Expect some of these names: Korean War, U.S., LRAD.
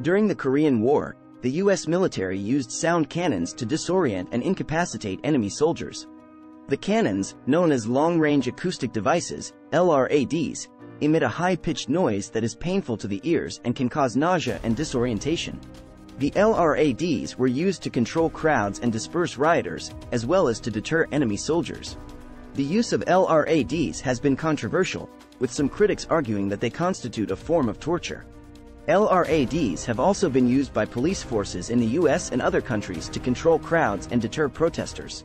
During the Korean War, the U.S. military used sound cannons to disorient and incapacitate enemy soldiers. The cannons, known as long-range acoustic devices, LRADs, emit a high-pitched noise that is painful to the ears and can cause nausea and disorientation. The LRADs were used to control crowds and disperse rioters, as well as to deter enemy soldiers. The use of LRADs has been controversial, with some critics arguing that they constitute a form of torture. LRADs have also been used by police forces in the US and other countries to control crowds and deter protesters.